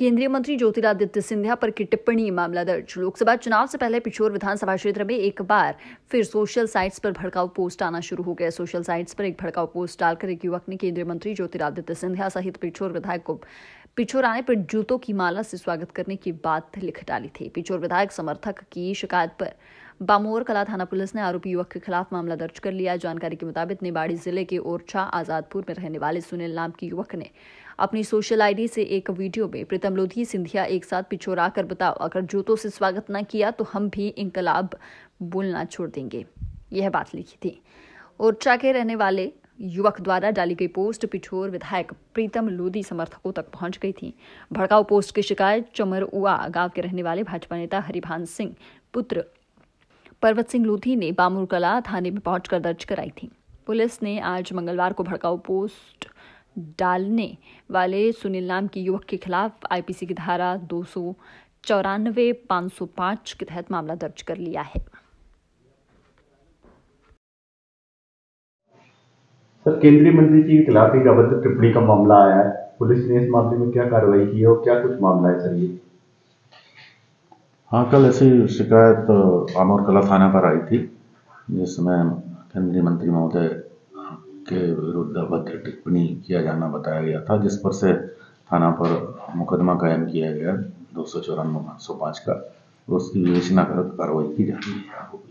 केंद्रीय मंत्री ज्योतिरादित्य सिंधिया पर की टिप्पणी, मामला दर्ज। लोकसभा चुनाव से पहले पिछोर विधानसभा क्षेत्र में एक बार फिर सोशल साइट्स पर भड़काऊ पोस्ट आना शुरू हो गया। सोशल साइट्स पर एक भड़काऊ पोस्ट डालकर एक युवक ने केंद्रीय मंत्री ज्योतिरादित्य सिंधिया सहित पिछोर विधायक को पिछोर आने पर जूतों की माला से स्वागत करने की बात लिख डाली थी। पिछोर विधायक समर्थक की शिकायत पर बामोर कला थाना पुलिस ने आरोपी युवक के खिलाफ मामला दर्ज कर लिया। जानकारी के मुताबिक निवाड़ी जिले के ओरछा आजादपुर में रहने वाले सुनील नाम के युवक ने अपनी सोशल आईडी से एक वीडियो में प्रीतम लोधी सिंधिया एक साथ पिछोर आकर बताओ, अगर जूतों से स्वागत न किया तो हम भी इंकलाब बोलना छोड़ देंगे, यह बात लिखी थी। ओरछा के रहने वाले युवक द्वारा डाली गई पोस्ट पिछोर विधायक प्रीतम लोधी समर्थकों तक पहुंच गई थी। भड़काऊ पोस्ट की शिकायत चमरुआ गांव के रहने वाले भाजपा नेता हरिभान सिंह पुत्र पर्वत सिंह लोधी ने बामूर कला थाने में पहुंचकर दर्ज कराई थी। पुलिस ने आज मंगलवार को भड़काऊ पोस्ट डालने वाले सुनील नाम के युवक के खिलाफ आईपीसी की धारा 294 505 के तहत मामला दर्ज कर लिया है। सर, केंद्रीय मंत्री जी के खिलाफ एक अभद्र टिप्पणी का मामला आया है, पुलिस ने इस मामले में क्या कार्रवाई की है और क्या कुछ मामला है सर ये? हाँ, कल ऐसी शिकायत आमोर कला थाना पर आई थी जिसमें केंद्रीय मंत्री महोदय के विरुद्ध अभद्र टिप्पणी किया जाना बताया गया था, जिस पर से थाना पर मुकदमा कायम किया गया 294 505 का। उसकी विवेचना कर कार्रवाई की जा रही है।